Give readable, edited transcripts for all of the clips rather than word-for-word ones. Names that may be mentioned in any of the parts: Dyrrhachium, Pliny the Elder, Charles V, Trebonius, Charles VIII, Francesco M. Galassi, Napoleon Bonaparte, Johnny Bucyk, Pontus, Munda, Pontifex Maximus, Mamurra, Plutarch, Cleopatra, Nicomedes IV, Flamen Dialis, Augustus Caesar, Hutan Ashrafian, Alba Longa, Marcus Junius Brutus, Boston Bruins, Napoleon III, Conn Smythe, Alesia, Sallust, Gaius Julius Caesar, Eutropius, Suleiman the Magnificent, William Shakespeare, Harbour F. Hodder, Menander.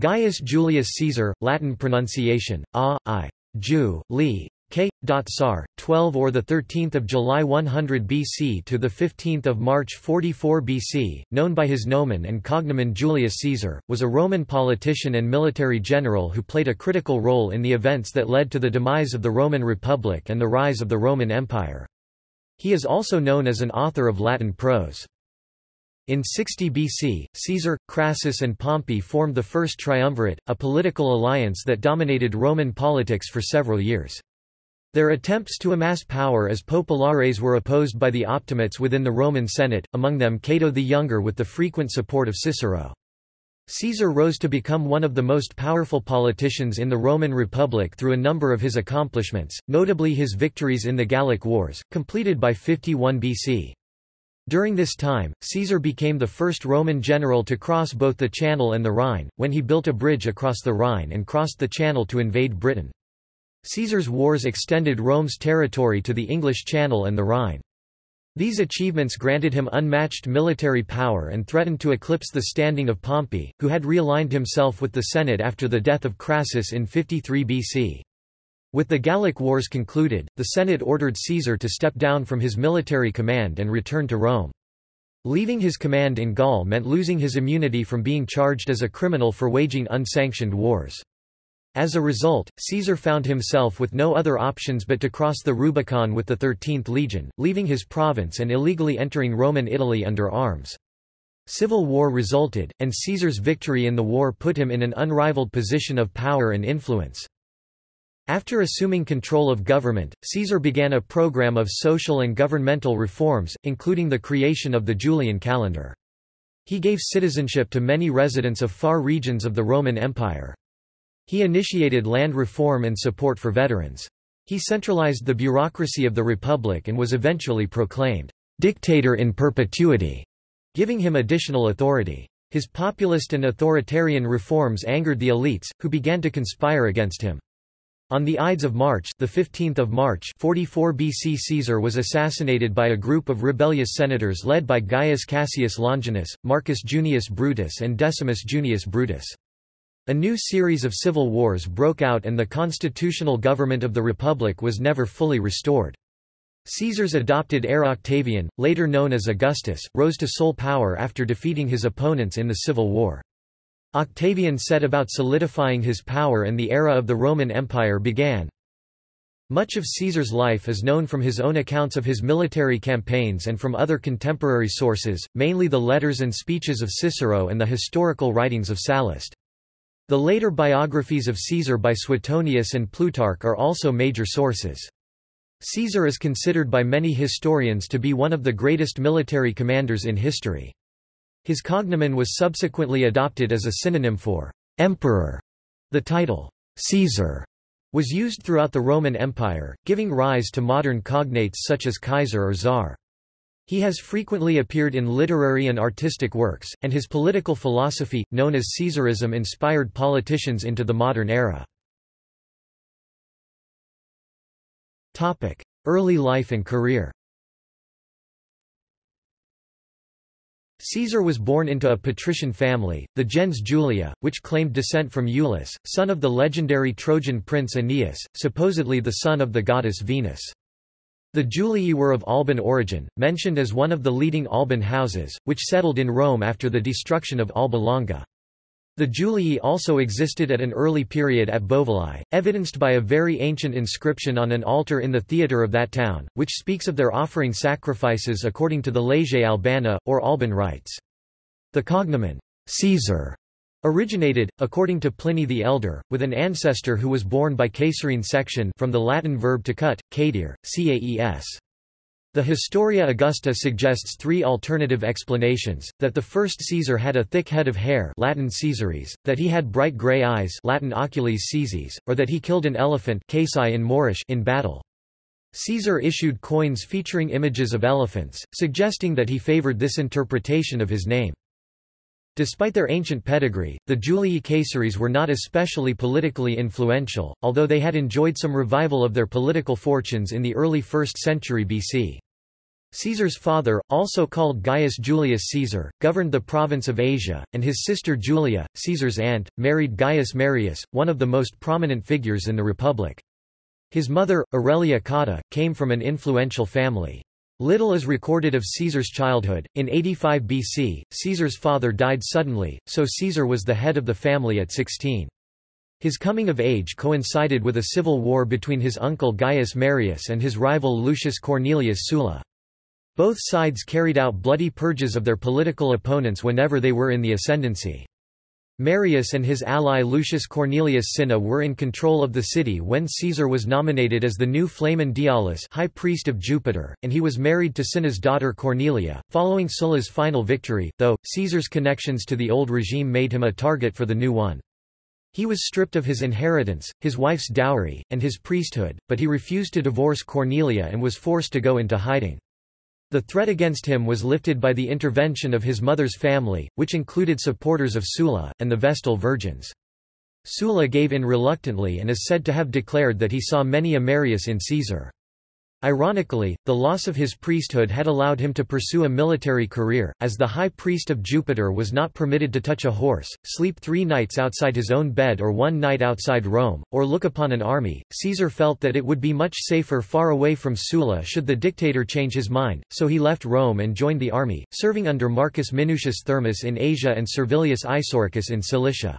Gaius Julius Caesar, Latin pronunciation, Ju.Li.K.Sar, 12 or 13 July 100 BC to 15 March 44 BC, known by his nomen and cognomen Julius Caesar, was a Roman politician and military general who played a critical role in the events that led to the demise of the Roman Republic and the rise of the Roman Empire. He is also known as an author of Latin prose. In 60 BC, Caesar, Crassus and Pompey formed the First Triumvirate, a political alliance that dominated Roman politics for several years. Their attempts to amass power as populares were opposed by the optimates within the Roman Senate, among them Cato the Younger with the frequent support of Cicero. Caesar rose to become one of the most powerful politicians in the Roman Republic through a number of his accomplishments, notably his victories in the Gallic Wars, completed by 51 BC. During this time, Caesar became the first Roman general to cross both the Channel and the Rhine, when he built a bridge across the Rhine and crossed the Channel to invade Britain. Caesar's wars extended Rome's territory to the English Channel and the Rhine. These achievements granted him unmatched military power and threatened to eclipse the standing of Pompey, who had realigned himself with the Senate after the death of Crassus in 53 BC. With the Gallic Wars concluded, the Senate ordered Caesar to step down from his military command and return to Rome. Leaving his command in Gaul meant losing his immunity from being charged as a criminal for waging unsanctioned wars. As a result, Caesar found himself with no other options but to cross the Rubicon with the 13th Legion, leaving his province and illegally entering Roman Italy under arms. Civil war resulted, and Caesar's victory in the war put him in an unrivaled position of power and influence. After assuming control of government, Caesar began a program of social and governmental reforms, including the creation of the Julian calendar. He gave citizenship to many residents of far regions of the Roman Empire. He initiated land reform and support for veterans. He centralized the bureaucracy of the Republic and was eventually proclaimed dictator in perpetuity, giving him additional authority. His populist and authoritarian reforms angered the elites, who began to conspire against him. On the Ides of March, the 15th of March, 44 BC, Caesar was assassinated by a group of rebellious senators led by Gaius Cassius Longinus, Marcus Junius Brutus, and Decimus Junius Brutus. A new series of civil wars broke out, and the constitutional government of the Republic was never fully restored. Caesar's adopted heir Octavian, later known as Augustus, rose to sole power after defeating his opponents in the civil war. Octavian set about solidifying his power, and the era of the Roman Empire began. Much of Caesar's life is known from his own accounts of his military campaigns and from other contemporary sources, mainly the letters and speeches of Cicero and the historical writings of Sallust. The later biographies of Caesar by Suetonius and Plutarch are also major sources. Caesar is considered by many historians to be one of the greatest military commanders in history. His cognomen was subsequently adopted as a synonym for emperor. The title, Caesar, was used throughout the Roman Empire, giving rise to modern cognates such as Kaiser or Tsar. He has frequently appeared in literary and artistic works, and his political philosophy, known as Caesarism, inspired politicians into the modern era. Early life and career. Caesar was born into a patrician family, the gens Julia, which claimed descent from Eulus, son of the legendary Trojan prince Aeneas, supposedly the son of the goddess Venus. The Julii were of Alban origin, mentioned as one of the leading Alban houses, which settled in Rome after the destruction of Alba Longa. The Julii also existed at an early period at Bovillae, evidenced by a very ancient inscription on an altar in the theatre of that town, which speaks of their offering sacrifices according to the Leges Albana, or Alban rites. The cognomen, Caesar, originated, according to Pliny the Elder, with an ancestor who was born by Caeserine section from the Latin verb to cut, cadere, caes. The Historia Augusta suggests three alternative explanations, that the first Caesar had a thick head of hair Latin Caesaris, that he had bright grey eyes Latin oculis caesis, or that he killed an elephant caeci in Moorish in battle. Caesar issued coins featuring images of elephants, suggesting that he favoured this interpretation of his name. Despite their ancient pedigree, the Julii Caesaris were not especially politically influential, although they had enjoyed some revival of their political fortunes in the early 1st century BC. Caesar's father, also called Gaius Julius Caesar, governed the province of Asia, and his sister Julia, Caesar's aunt, married Gaius Marius, one of the most prominent figures in the Republic. His mother, Aurelia Cotta, came from an influential family. Little is recorded of Caesar's childhood. In 85 BC, Caesar's father died suddenly, so Caesar was the head of the family at 16. His coming of age coincided with a civil war between his uncle Gaius Marius and his rival Lucius Cornelius Sulla. Both sides carried out bloody purges of their political opponents whenever they were in the ascendancy. Marius and his ally Lucius Cornelius Cinna were in control of the city when Caesar was nominated as the new Flamen Dialis, high priest of Jupiter, and he was married to Cinna's daughter Cornelia. Following Sulla's final victory, though, Caesar's connections to the old regime made him a target for the new one. He was stripped of his inheritance, his wife's dowry, and his priesthood, but he refused to divorce Cornelia and was forced to go into hiding. The threat against him was lifted by the intervention of his mother's family, which included supporters of Sulla, and the Vestal Virgins. Sulla gave in reluctantly and is said to have declared that he saw many a Marius in Caesar. Ironically, the loss of his priesthood had allowed him to pursue a military career, as the high priest of Jupiter was not permitted to touch a horse, sleep 3 nights outside his own bed or 1 night outside Rome, or look upon an army. Caesar felt that it would be much safer far away from Sulla should the dictator change his mind, so he left Rome and joined the army, serving under Marcus Minucius Thermus in Asia and Servilius Isauricus in Cilicia.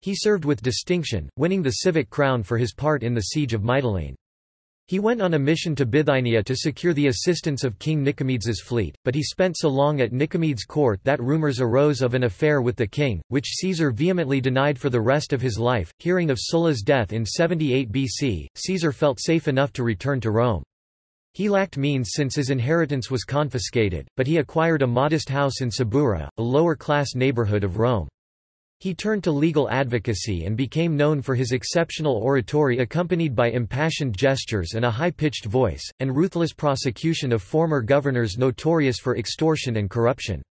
He served with distinction, winning the civic crown for his part in the siege of Mytilene. He went on a mission to Bithynia to secure the assistance of King Nicomedes's fleet, but he spent so long at Nicomedes' court that rumors arose of an affair with the king, which Caesar vehemently denied for the rest of his life. Hearing of Sulla's death in 78 BC, Caesar felt safe enough to return to Rome. He lacked means since his inheritance was confiscated, but he acquired a modest house in Subura, a lower-class neighborhood of Rome. He turned to legal advocacy and became known for his exceptional oratory accompanied by impassioned gestures and a high-pitched voice, and ruthless prosecution of former governors notorious for extortion and corruption.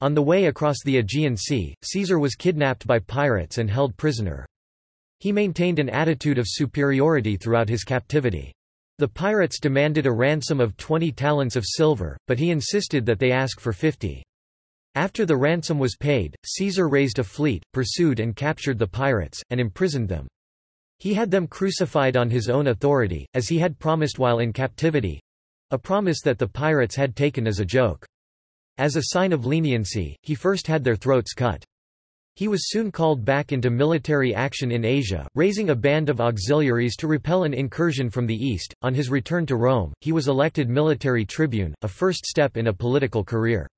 On the way across the Aegean Sea, Caesar was kidnapped by pirates and held prisoner. He maintained an attitude of superiority throughout his captivity. The pirates demanded a ransom of 20 talents of silver, but he insisted that they ask for 50. After the ransom was paid, Caesar raised a fleet, pursued and captured the pirates, and imprisoned them. He had them crucified on his own authority, as he had promised while in captivity—a promise that the pirates had taken as a joke. As a sign of leniency, he first had their throats cut. He was soon called back into military action in Asia, raising a band of auxiliaries to repel an incursion from the east. On his return to Rome, he was elected military tribune, a first step in a political career.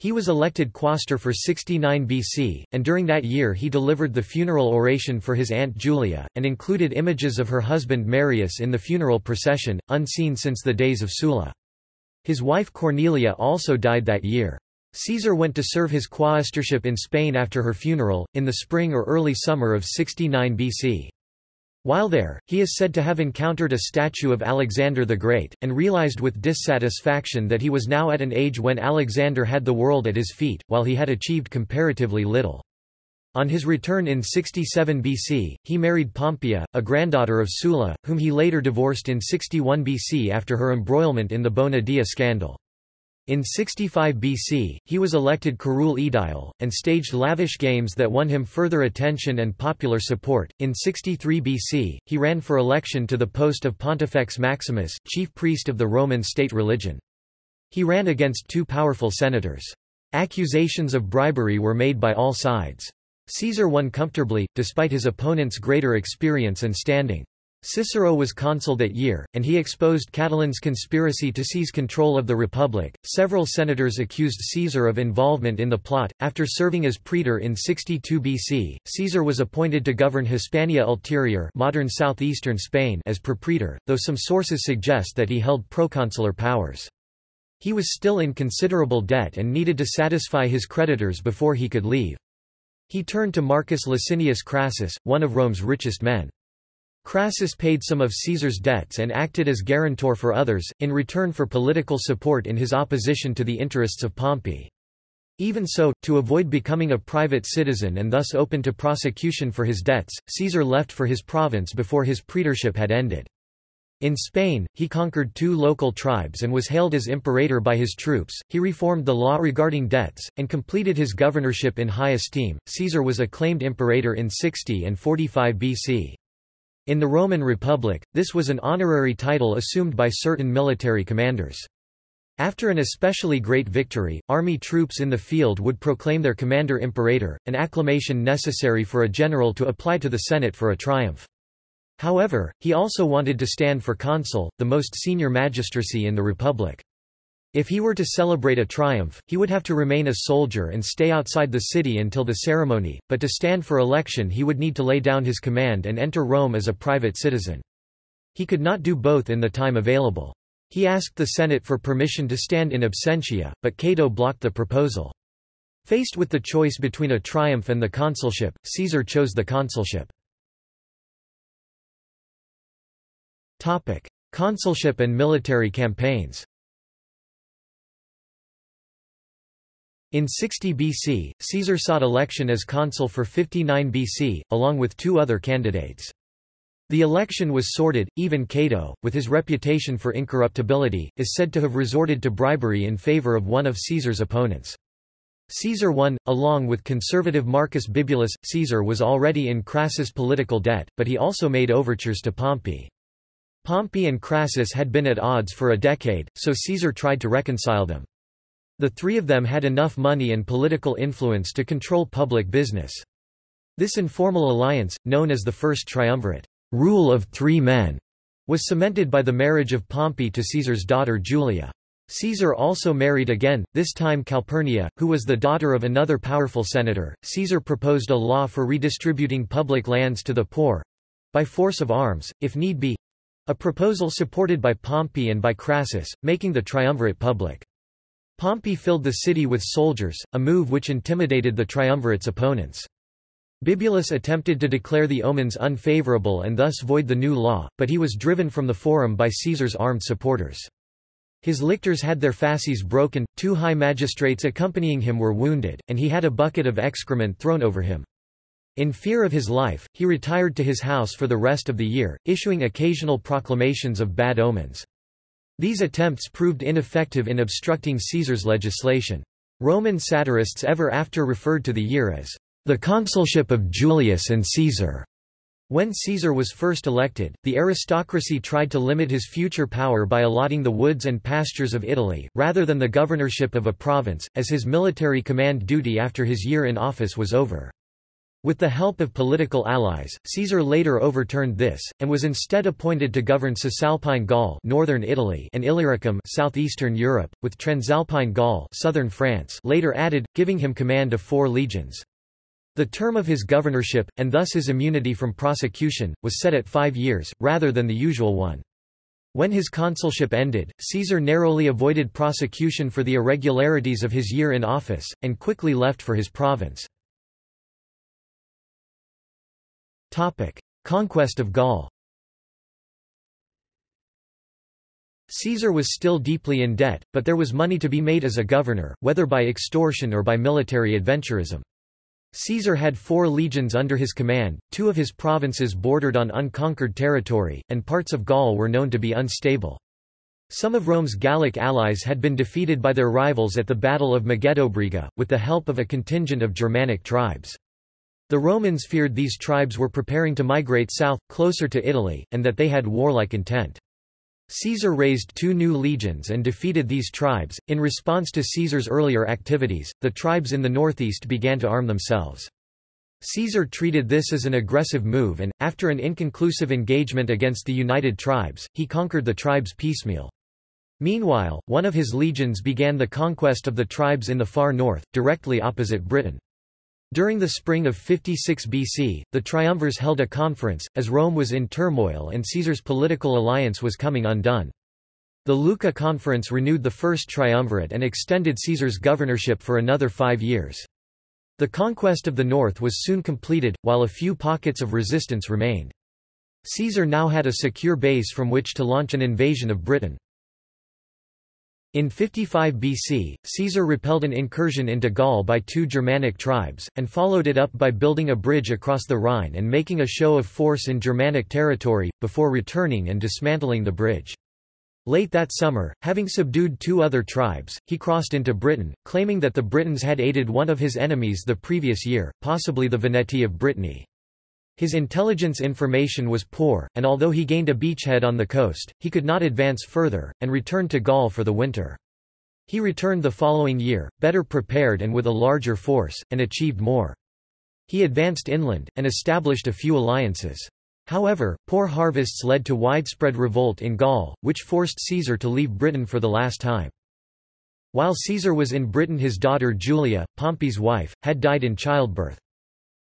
He was elected quaestor for 69 BC, and during that year he delivered the funeral oration for his aunt Julia, and included images of her husband Marius in the funeral procession, unseen since the days of Sulla. His wife Cornelia also died that year. Caesar went to serve his quaestorship in Spain after her funeral, in the spring or early summer of 69 BC. While there, he is said to have encountered a statue of Alexander the Great, and realized with dissatisfaction that he was now at an age when Alexander had the world at his feet, while he had achieved comparatively little. On his return in 67 BC, he married Pompeia, a granddaughter of Sulla, whom he later divorced in 61 BC after her embroilment in the Bona Dea scandal. In 65 BC, he was elected curule aedile, and staged lavish games that won him further attention and popular support. In 63 BC, he ran for election to the post of Pontifex Maximus, chief priest of the Roman state religion. He ran against two powerful senators. Accusations of bribery were made by all sides. Caesar won comfortably, despite his opponent's greater experience and standing. Cicero was consul that year, and he exposed Catalan's conspiracy to seize control of the Republic. Several senators accused Caesar of involvement in the plot. After serving as praetor in 62 BC, Caesar was appointed to govern Hispania Ulterior, modern southeastern Spain, as propraetor, though some sources suggest that he held proconsular powers. He was still in considerable debt and needed to satisfy his creditors before he could leave. He turned to Marcus Licinius Crassus, one of Rome's richest men. Crassus paid some of Caesar's debts and acted as guarantor for others, in return for political support in his opposition to the interests of Pompey. Even so, to avoid becoming a private citizen and thus open to prosecution for his debts, Caesar left for his province before his praetorship had ended. In Spain, he conquered two local tribes and was hailed as imperator by his troops. He reformed the law regarding debts, and completed his governorship in high esteem. Caesar was acclaimed imperator in 60 and 45 BC. In the Roman Republic, this was an honorary title assumed by certain military commanders. After an especially great victory, army troops in the field would proclaim their commander imperator, an acclamation necessary for a general to apply to the Senate for a triumph. However, he also wanted to stand for consul, the most senior magistracy in the Republic. If he were to celebrate a triumph, he would have to remain a soldier and stay outside the city until the ceremony, but to stand for election he would need to lay down his command and enter Rome as a private citizen. He could not do both in the time available. He asked the Senate for permission to stand in absentia, but Cato blocked the proposal. Faced with the choice between a triumph and the consulship, Caesar chose the consulship. Consulship and military campaigns. In 60 BC, Caesar sought election as consul for 59 BC, along with two other candidates. The election was sordid. Even Cato, with his reputation for incorruptibility, is said to have resorted to bribery in favor of one of Caesar's opponents. Caesar won, along with conservative Marcus Bibulus. Caesar was already in Crassus' political debt, but he also made overtures to Pompey. Pompey and Crassus had been at odds for a decade, so Caesar tried to reconcile them. The three of them had enough money and political influence to control public business. This informal alliance, known as the First Triumvirate, rule of three men, was cemented by the marriage of Pompey to Caesar's daughter Julia. Caesar also married again, this time Calpurnia, who was the daughter of another powerful senator. Caesar proposed a law for redistributing public lands to the poor—by force of arms, if need be—a proposal supported by Pompey and by Crassus, making the triumvirate public. Pompey filled the city with soldiers, a move which intimidated the triumvirate's opponents. Bibulus attempted to declare the omens unfavorable and thus void the new law, but he was driven from the forum by Caesar's armed supporters. His lictors had their fasces broken, two high magistrates accompanying him were wounded, and he had a bucket of excrement thrown over him. In fear of his life, he retired to his house for the rest of the year, issuing occasional proclamations of bad omens. These attempts proved ineffective in obstructing Caesar's legislation. Roman satirists ever after referred to the year as the consulship of Julius and Caesar. When Caesar was first elected, the aristocracy tried to limit his future power by allotting the woods and pastures of Italy, rather than the governorship of a province, as his military command duty after his year in office was over. With the help of political allies, Caesar later overturned this, and was instead appointed to govern Cisalpine Gaul northern Italy and Illyricum southeastern Europe, with Transalpine Gaul southern France later added, giving him command of 4 legions. The term of his governorship, and thus his immunity from prosecution, was set at 5 years, rather than the usual one. When his consulship ended, Caesar narrowly avoided prosecution for the irregularities of his year in office, and quickly left for his province. Conquest of Gaul. Caesar was still deeply in debt, but there was money to be made as a governor, whether by extortion or by military adventurism. Caesar had 4 legions under his command, 2 of his provinces bordered on unconquered territory, and parts of Gaul were known to be unstable. Some of Rome's Gallic allies had been defeated by their rivals at the Battle of Megiddobriga, with the help of a contingent of Germanic tribes. The Romans feared these tribes were preparing to migrate south, closer to Italy, and that they had warlike intent. Caesar raised 2 new legions and defeated these tribes. In response to Caesar's earlier activities, the tribes in the northeast began to arm themselves. Caesar treated this as an aggressive move and, after an inconclusive engagement against the united tribes, he conquered the tribes piecemeal. Meanwhile, one of his legions began the conquest of the tribes in the far north, directly opposite Britain. During the spring of 56 BC, the triumvirs held a conference, as Rome was in turmoil and Caesar's political alliance was coming undone. The Lucca Conference renewed the first triumvirate and extended Caesar's governorship for another 5 years. The conquest of the north was soon completed, while a few pockets of resistance remained. Caesar now had a secure base from which to launch an invasion of Britain. In 55 BC, Caesar repelled an incursion into Gaul by two Germanic tribes, and followed it up by building a bridge across the Rhine and making a show of force in Germanic territory, before returning and dismantling the bridge. Late that summer, having subdued two other tribes, he crossed into Britain, claiming that the Britons had aided one of his enemies the previous year, possibly the Veneti of Brittany. His intelligence information was poor, and although he gained a beachhead on the coast, he could not advance further, and returned to Gaul for the winter. He returned the following year, better prepared and with a larger force, and achieved more. He advanced inland, and established a few alliances. However, poor harvests led to widespread revolt in Gaul, which forced Caesar to leave Britain for the last time. While Caesar was in Britain, his daughter Julia, Pompey's wife, had died in childbirth.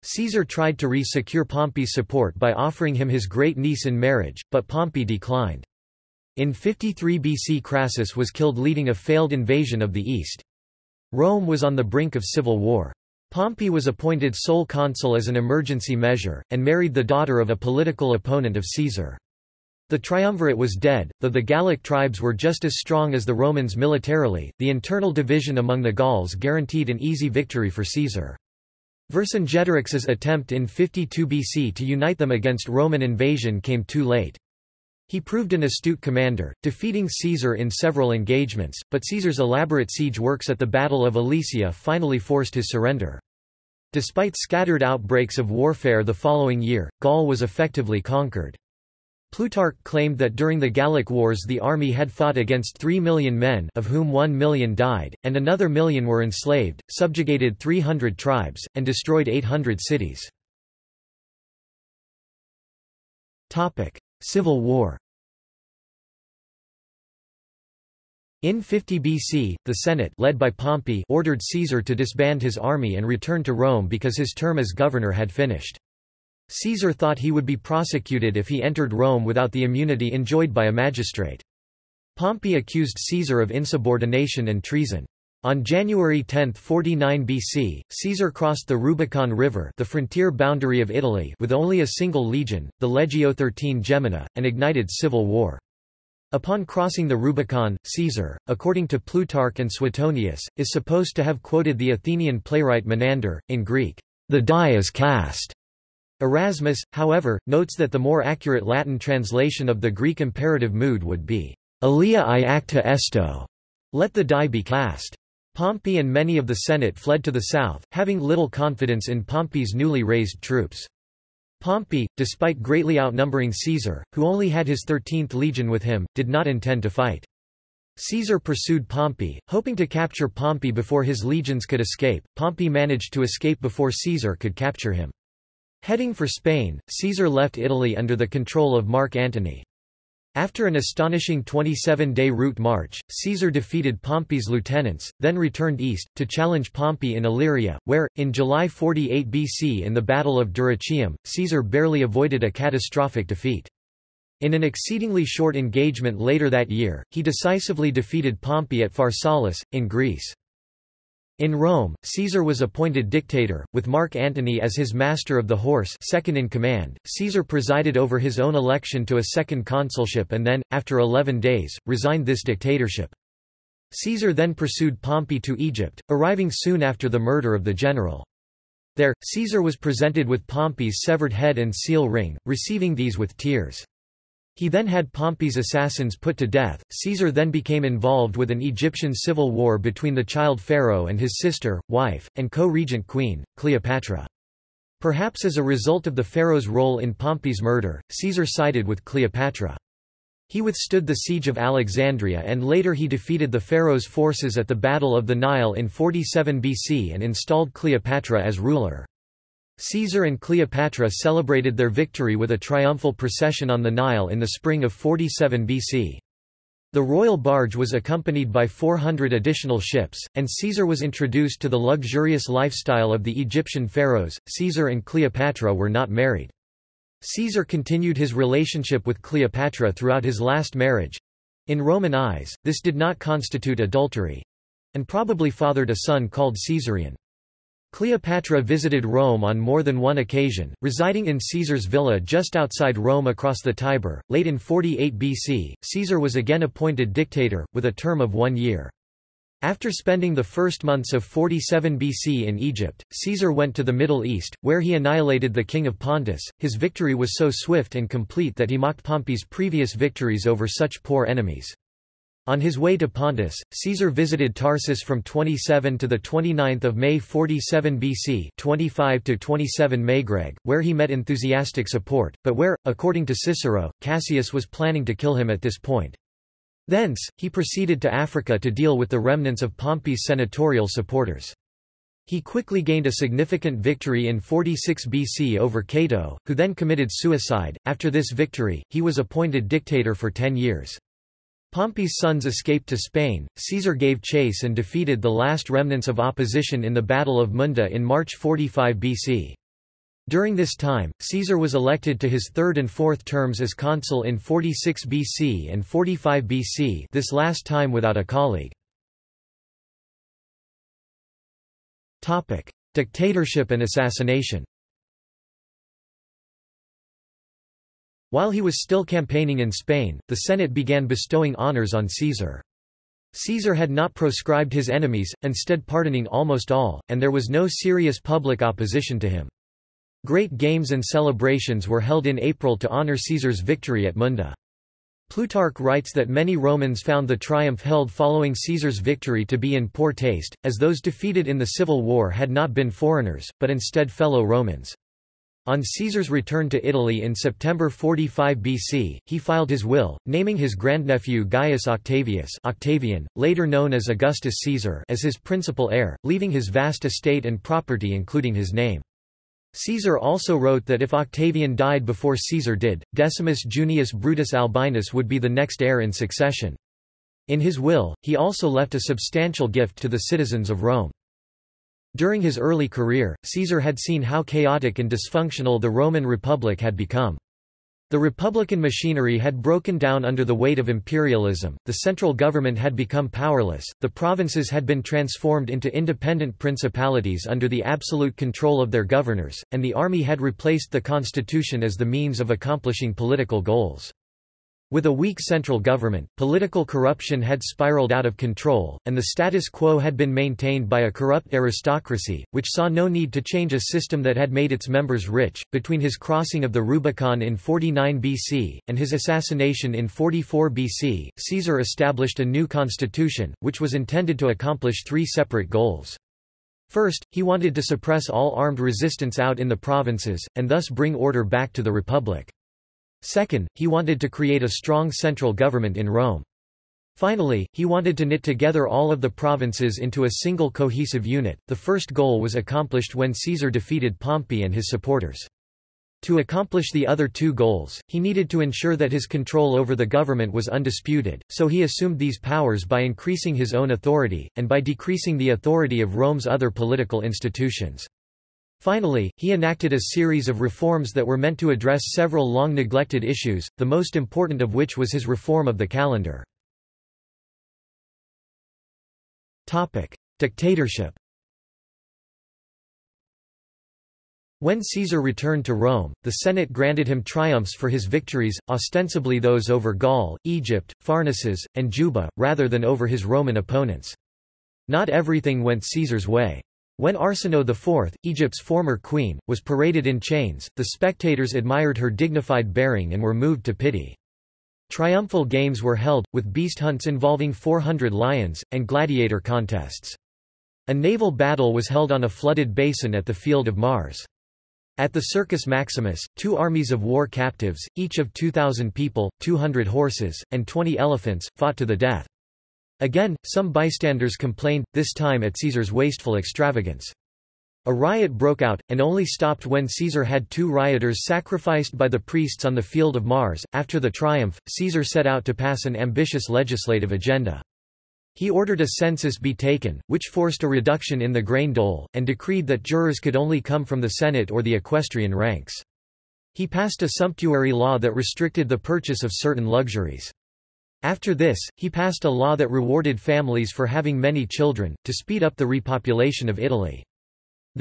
Caesar tried to re-secure Pompey's support by offering him his great niece in marriage, but Pompey declined. In 53 BC, Crassus was killed leading a failed invasion of the East. Rome was on the brink of civil war. Pompey was appointed sole consul as an emergency measure, and married the daughter of a political opponent of Caesar. The triumvirate was dead, though the Gallic tribes were just as strong as the Romans militarily. The internal division among the Gauls guaranteed an easy victory for Caesar. Vercingetorix's attempt in 52 BC to unite them against Roman invasion came too late. He proved an astute commander, defeating Caesar in several engagements, but Caesar's elaborate siege works at the Battle of Alesia finally forced his surrender. Despite scattered outbreaks of warfare the following year, Gaul was effectively conquered. Plutarch claimed that during the Gallic Wars the army had fought against 3 million men, of whom 1 million died, and another million were enslaved, subjugated 300 tribes, and destroyed 800 cities. Civil War. In 50 BC, the Senate, led by Pompey, ordered Caesar to disband his army and return to Rome because his term as governor had finished. Caesar thought he would be prosecuted if he entered Rome without the immunity enjoyed by a magistrate. Pompey accused Caesar of insubordination and treason. On January 10, 49 BC, Caesar crossed the Rubicon River, the frontier boundary of Italy, with only a single legion, the Legio XIII Gemina, and ignited civil war. Upon crossing the Rubicon, Caesar, according to Plutarch and Suetonius, is supposed to have quoted the Athenian playwright Menander, in Greek, "The die is cast." Erasmus, however, notes that the more accurate Latin translation of the Greek imperative mood would be, "Alia I acta esto," let the die be cast. Pompey and many of the Senate fled to the south, having little confidence in Pompey's newly raised troops. Pompey, despite greatly outnumbering Caesar, who only had his 13th legion with him, did not intend to fight. Caesar pursued Pompey, hoping to capture Pompey before his legions could escape. Pompey managed to escape before Caesar could capture him. Heading for Spain, Caesar left Italy under the control of Mark Antony. After an astonishing 27-day route march, Caesar defeated Pompey's lieutenants, then returned east, to challenge Pompey in Illyria, where, in July 48 BC in the Battle of Dyrrhachium, Caesar barely avoided a catastrophic defeat. In an exceedingly short engagement later that year, he decisively defeated Pompey at Pharsalus, in Greece. In Rome, Caesar was appointed dictator, with Mark Antony as his master of the horse, second in command. Caesar presided over his own election to a second consulship and then, after 11 days, resigned this dictatorship. Caesar then pursued Pompey to Egypt, arriving soon after the murder of the general. There, Caesar was presented with Pompey's severed head and seal ring, receiving these with tears. He then had Pompey's assassins put to death. Caesar then became involved with an Egyptian civil war between the child pharaoh and his sister, wife, and co-regent queen, Cleopatra. Perhaps as a result of the pharaoh's role in Pompey's murder, Caesar sided with Cleopatra. He withstood the siege of Alexandria and later he defeated the pharaoh's forces at the Battle of the Nile in 47 BC and installed Cleopatra as ruler. Caesar and Cleopatra celebrated their victory with a triumphal procession on the Nile in the spring of 47 BC. The royal barge was accompanied by 400 additional ships, and Caesar was introduced to the luxurious lifestyle of the Egyptian pharaohs. Caesar and Cleopatra were not married. Caesar continued his relationship with Cleopatra throughout his last marriage. In Roman eyes, this did not constitute adultery, and probably fathered a son called Caesarion. Cleopatra visited Rome on more than one occasion, residing in Caesar's villa just outside Rome across the Tiber. Late in 48 BC, Caesar was again appointed dictator, with a term of 1 year. After spending the first months of 47 BC in Egypt, Caesar went to the Middle East, where he annihilated the king of Pontus. His victory was so swift and complete that he mocked Pompey's previous victories over such poor enemies. On his way to Pontus, Caesar visited Tarsus from 27 to 29 May 47 BC 25 to 27 Magreg, where he met enthusiastic support, but where, according to Cicero, Cassius was planning to kill him at this point. Thence, he proceeded to Africa to deal with the remnants of Pompey's senatorial supporters. He quickly gained a significant victory in 46 BC over Cato, who then committed suicide. After this victory, he was appointed dictator for 10 years. Pompey's sons escaped to Spain. Caesar gave chase and defeated the last remnants of opposition in the Battle of Munda in March 45 BC. During this time, Caesar was elected to his third and fourth terms as consul in 46 BC and 45 BC, this last time without a colleague. Topic: Dictatorship and assassination. While he was still campaigning in Spain, the Senate began bestowing honors on Caesar. Caesar had not proscribed his enemies, instead pardoning almost all, and there was no serious public opposition to him. Great games and celebrations were held in April to honor Caesar's victory at Munda. Plutarch writes that many Romans found the triumph held following Caesar's victory to be in poor taste, as those defeated in the civil war had not been foreigners, but instead fellow Romans. On Caesar's return to Italy in September 45 BC, he filed his will, naming his grandnephew Gaius Octavius, Octavian, later known as Augustus Caesar, as his principal heir, leaving his vast estate and property including his name. Caesar also wrote that if Octavian died before Caesar did, Decimus Junius Brutus Albinus would be the next heir in succession. In his will, he also left a substantial gift to the citizens of Rome. During his early career, Caesar had seen how chaotic and dysfunctional the Roman Republic had become. The republican machinery had broken down under the weight of imperialism, the central government had become powerless, the provinces had been transformed into independent principalities under the absolute control of their governors, and the army had replaced the constitution as the means of accomplishing political goals. With a weak central government, political corruption had spiraled out of control, and the status quo had been maintained by a corrupt aristocracy, which saw no need to change a system that had made its members rich. Between his crossing of the Rubicon in 49 BC and his assassination in 44 BC, Caesar established a new constitution, which was intended to accomplish three separate goals. First, he wanted to suppress all armed resistance out in the provinces, and thus bring order back to the Republic. Second, he wanted to create a strong central government in Rome. Finally, he wanted to knit together all of the provinces into a single cohesive unit. The first goal was accomplished when Caesar defeated Pompey and his supporters. To accomplish the other two goals, he needed to ensure that his control over the government was undisputed, so he assumed these powers by increasing his own authority, and by decreasing the authority of Rome's other political institutions. Finally, he enacted a series of reforms that were meant to address several long-neglected issues, the most important of which was his reform of the calendar. Dictatorship. When Caesar returned to Rome, the Senate granted him triumphs for his victories, ostensibly those over Gaul, Egypt, Pharnaces, and Juba, rather than over his Roman opponents. Not everything went Caesar's way. When Arsinoe IV, Egypt's former queen, was paraded in chains, the spectators admired her dignified bearing and were moved to pity. Triumphal games were held, with beast hunts involving 400 lions, and gladiator contests. A naval battle was held on a flooded basin at the Field of Mars. At the Circus Maximus, two armies of war captives, each of 2,000 people, 200 horses, and 20 elephants, fought to the death. Again, some bystanders complained, this time at Caesar's wasteful extravagance. A riot broke out, and only stopped when Caesar had two rioters sacrificed by the priests on the Field of Mars. After the triumph, Caesar set out to pass an ambitious legislative agenda. He ordered a census be taken, which forced a reduction in the grain dole, and decreed that jurors could only come from the Senate or the equestrian ranks. He passed a sumptuary law that restricted the purchase of certain luxuries. After this, he passed a law that rewarded families for having many children, to speed up the repopulation of Italy.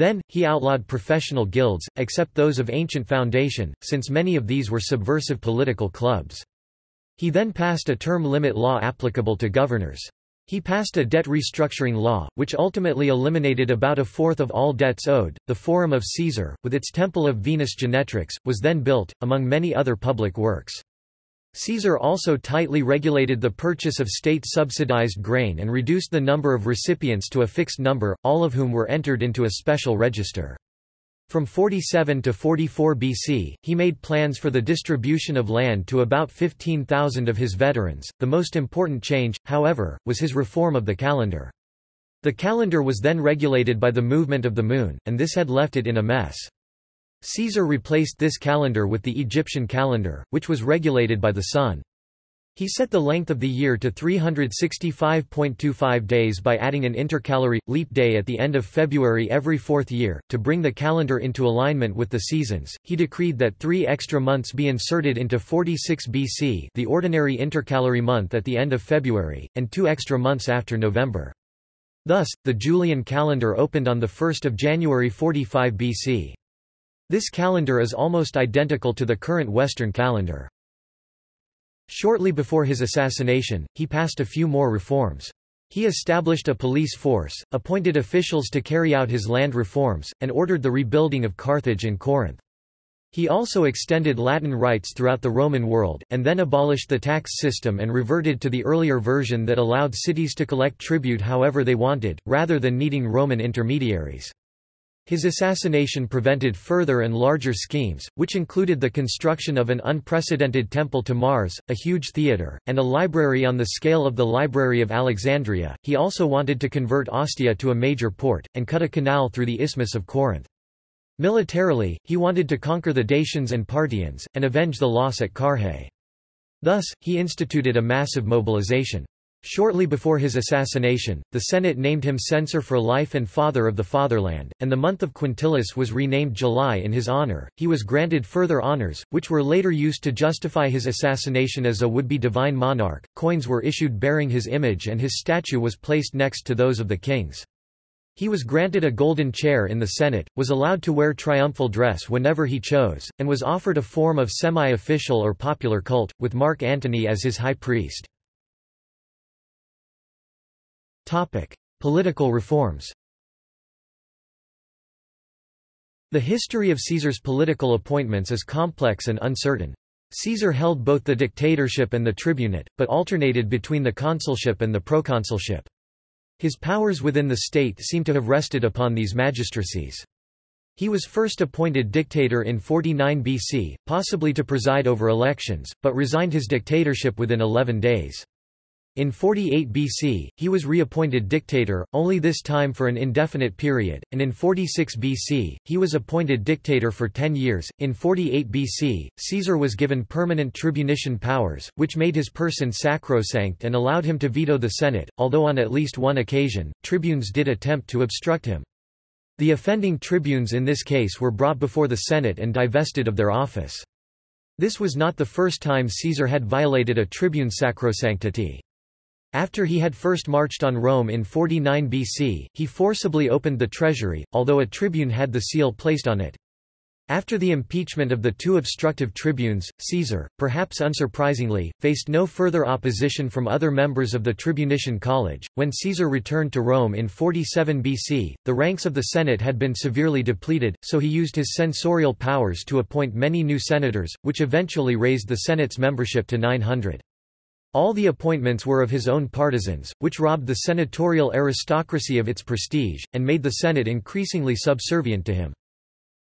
Then, he outlawed professional guilds, except those of ancient foundation, since many of these were subversive political clubs. He then passed a term limit law applicable to governors. He passed a debt restructuring law, which ultimately eliminated about a fourth of all debts owed. The Forum of Caesar, with its Temple of Venus Genetrix, was then built, among many other public works. Caesar also tightly regulated the purchase of state-subsidized grain and reduced the number of recipients to a fixed number, all of whom were entered into a special register. From 47 to 44 BC, he made plans for the distribution of land to about 15,000 of his veterans. The most important change, however, was his reform of the calendar. The calendar was then regulated by the movement of the moon, and this had left it in a mess. Caesar replaced this calendar with the Egyptian calendar, which was regulated by the sun. He set the length of the year to 365.25 days by adding an intercalary, leap day at the end of February every fourth year. To bring the calendar into alignment with the seasons, he decreed that 3 extra months be inserted into 46 BC, the ordinary intercalary month at the end of February, and 2 extra months after November. Thus, the Julian calendar opened on 1 January 45 BC. This calendar is almost identical to the current Western calendar. Shortly before his assassination, he passed a few more reforms. He established a police force, appointed officials to carry out his land reforms, and ordered the rebuilding of Carthage and Corinth. He also extended Latin rights throughout the Roman world, and then abolished the tax system and reverted to the earlier version that allowed cities to collect tribute however they wanted, rather than needing Roman intermediaries. His assassination prevented further and larger schemes, which included the construction of an unprecedented temple to Mars, a huge theater, and a library on the scale of the Library of Alexandria. He also wanted to convert Ostia to a major port, and cut a canal through the Isthmus of Corinth. Militarily, he wanted to conquer the Dacians and Parthians, and avenge the loss at Carrhae. Thus, he instituted a massive mobilization. Shortly before his assassination, the Senate named him censor for life and father of the fatherland, and the month of Quintilis was renamed July in his honor. He was granted further honors, which were later used to justify his assassination as a would-be divine monarch. Coins were issued bearing his image and his statue was placed next to those of the kings. He was granted a golden chair in the Senate, was allowed to wear triumphal dress whenever he chose, and was offered a form of semi-official or popular cult, with Mark Antony as his high priest. Political reforms. The history of Caesar's political appointments is complex and uncertain. Caesar held both the dictatorship and the tribunate, but alternated between the consulship and the proconsulship. His powers within the state seem to have rested upon these magistracies. He was first appointed dictator in 49 BC, possibly to preside over elections, but resigned his dictatorship within 11 days. In 48 BC, he was reappointed dictator, only this time for an indefinite period, and in 46 BC, he was appointed dictator for 10 years. In 48 BC, Caesar was given permanent tribunician powers, which made his person sacrosanct and allowed him to veto the Senate, although on at least one occasion, tribunes did attempt to obstruct him. The offending tribunes in this case were brought before the Senate and divested of their office. This was not the first time Caesar had violated a tribune's sacrosanctity. After he had first marched on Rome in 49 BC, he forcibly opened the treasury, although a tribune had the seal placed on it. After the impeachment of the 2 obstructive tribunes, Caesar, perhaps unsurprisingly, faced no further opposition from other members of the Tribunician College. When Caesar returned to Rome in 47 BC, the ranks of the Senate had been severely depleted, so he used his censorial powers to appoint many new senators, which eventually raised the Senate's membership to 900. All the appointments were of his own partisans, which robbed the senatorial aristocracy of its prestige, and made the Senate increasingly subservient to him.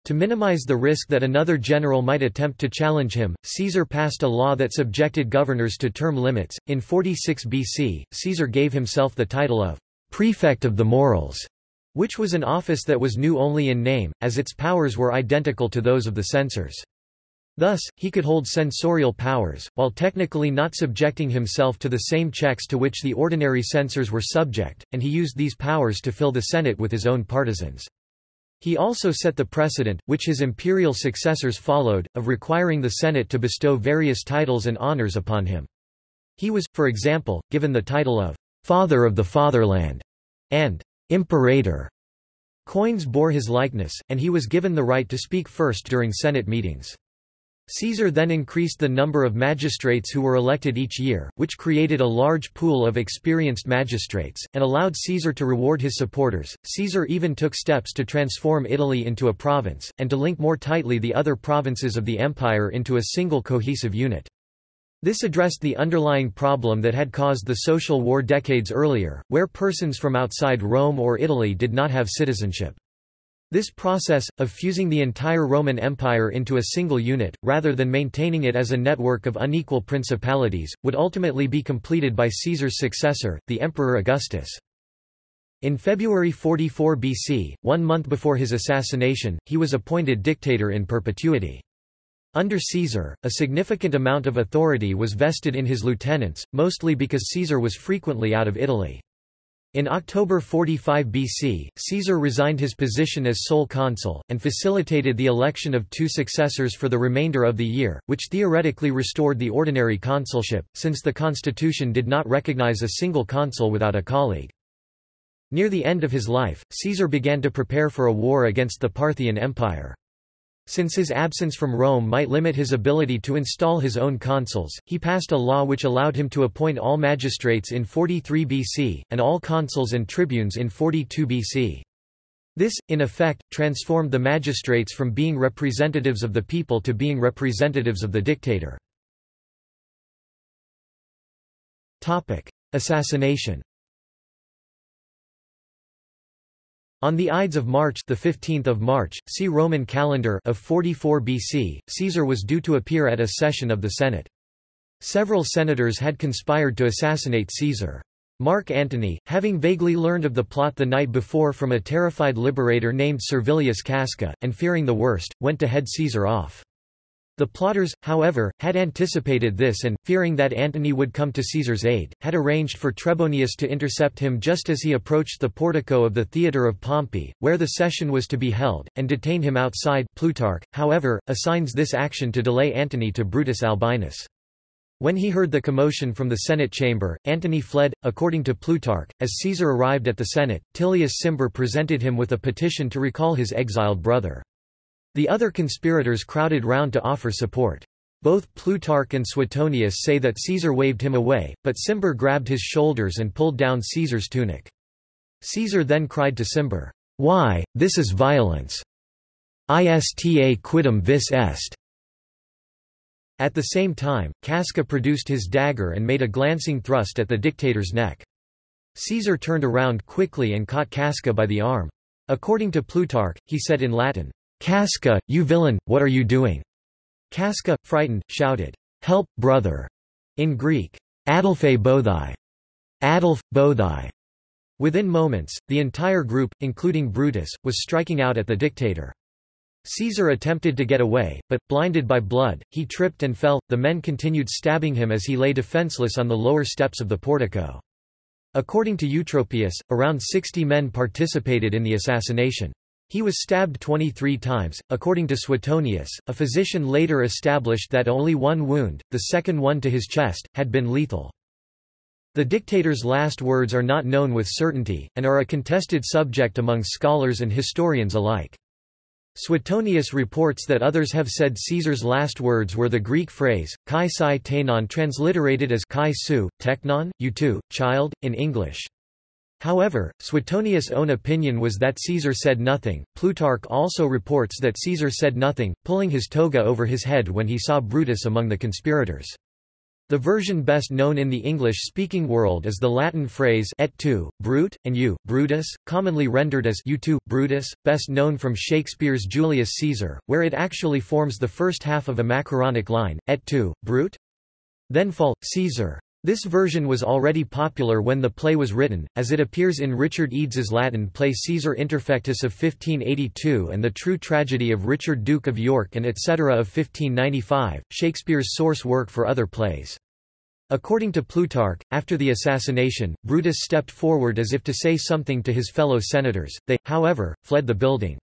To minimize the risk that another general might attempt to challenge him, Caesar passed a law that subjected governors to term limits. In 46 BC, Caesar gave himself the title of Prefect of the Morals, which was an office that was new only in name, as its powers were identical to those of the censors. Thus, he could hold censorial powers, while technically not subjecting himself to the same checks to which the ordinary censors were subject, and he used these powers to fill the Senate with his own partisans. He also set the precedent, which his imperial successors followed, of requiring the Senate to bestow various titles and honors upon him. He was, for example, given the title of Father of the Fatherland and Imperator. Coins bore his likeness, and he was given the right to speak first during Senate meetings. Caesar then increased the number of magistrates who were elected each year, which created a large pool of experienced magistrates, and allowed Caesar to reward his supporters. Caesar even took steps to transform Italy into a province, and to link more tightly the other provinces of the empire into a single cohesive unit. This addressed the underlying problem that had caused the social war decades earlier, where persons from outside Rome or Italy did not have citizenship. This process, of fusing the entire Roman Empire into a single unit, rather than maintaining it as a network of unequal principalities, would ultimately be completed by Caesar's successor, the Emperor Augustus. In February 44 BC, 1 month before his assassination, he was appointed dictator in perpetuity. Under Caesar, a significant amount of authority was vested in his lieutenants, mostly because Caesar was frequently out of Italy. In October 45 BC, Caesar resigned his position as sole consul, and facilitated the election of two successors for the remainder of the year, which theoretically restored the ordinary consulship, since the constitution did not recognize a single consul without a colleague. Near the end of his life, Caesar began to prepare for a war against the Parthian Empire. Since his absence from Rome might limit his ability to install his own consuls, he passed a law which allowed him to appoint all magistrates in 43 BC, and all consuls and tribunes in 42 BC. This, in effect, transformed the magistrates from being representatives of the people to being representatives of the dictator. Assassination. On the Ides of March, the 15th of March, see Roman calendar, of 44 BC, Caesar was due to appear at a session of the Senate. Several senators had conspired to assassinate Caesar. Mark Antony, having vaguely learned of the plot the night before from a terrified liberator named Servilius Casca, and fearing the worst, went to head Caesar off. The plotters, however, had anticipated this and, fearing that Antony would come to Caesar's aid, had arranged for Trebonius to intercept him just as he approached the portico of the theatre of Pompey, where the session was to be held, and detain him outside. Plutarch, however, assigns this action to delay Antony to Brutus Albinus. When he heard the commotion from the Senate chamber, Antony fled. According to Plutarch, as Caesar arrived at the Senate, Tillius Cimber presented him with a petition to recall his exiled brother. The other conspirators crowded round to offer support. Both Plutarch and Suetonius say that Caesar waved him away, but Cimber grabbed his shoulders and pulled down Caesar's tunic. Caesar then cried to Cimber, "Why, this is violence. Ista quidam vis est." At the same time, Casca produced his dagger and made a glancing thrust at the dictator's neck. Caesar turned around quickly and caught Casca by the arm. According to Plutarch, he said in Latin, "Casca, you villain, what are you doing?" Casca, frightened, shouted, "Help, brother!" in Greek, "Adelphe Bothai! Adelph, Bothai!" Within moments, the entire group, including Brutus, was striking out at the dictator. Caesar attempted to get away, but, blinded by blood, he tripped and fell. The men continued stabbing him as he lay defenseless on the lower steps of the portico. According to Eutropius, around 60 men participated in the assassination. He was stabbed 23 times. According to Suetonius, a physician later established that only one wound, the second one to his chest, had been lethal. The dictator's last words are not known with certainty, and are a contested subject among scholars and historians alike. Suetonius reports that others have said Caesar's last words were the Greek phrase, kai sai tainon, transliterated as kai su, teknon, you too, child, in English. However, Suetonius' own opinion was that Caesar said nothing. Plutarch also reports that Caesar said nothing, pulling his toga over his head when he saw Brutus among the conspirators. The version best known in the English-speaking world is the Latin phrase et tu, Brute, and you, Brutus, commonly rendered as you tu, Brutus, best known from Shakespeare's Julius Caesar, where it actually forms the first half of a macaronic line, et tu, Brute? Then fall, Caesar. This version was already popular when the play was written, as it appears in Richard Eades's Latin play Caesar Interfectus of 1582 and the True Tragedy of Richard Duke of York and etc. of 1595, Shakespeare's source work for other plays. According to Plutarch, after the assassination, Brutus stepped forward as if to say something to his fellow senators. They, however, fled the building.